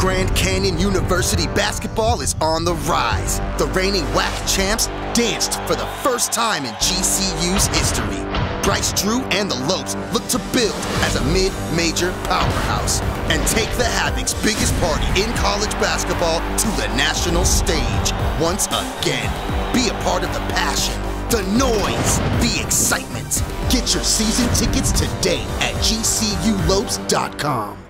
Grand Canyon University basketball is on the rise. The reigning WAC champs danced for the first time in GCU's history. Bryce Drew and the Lopes look to build as a mid-major powerhouse and take the Havoc's biggest party in college basketball to the national stage once again. Be a part of the passion, the noise, the excitement. Get your season tickets today at gculopes.com.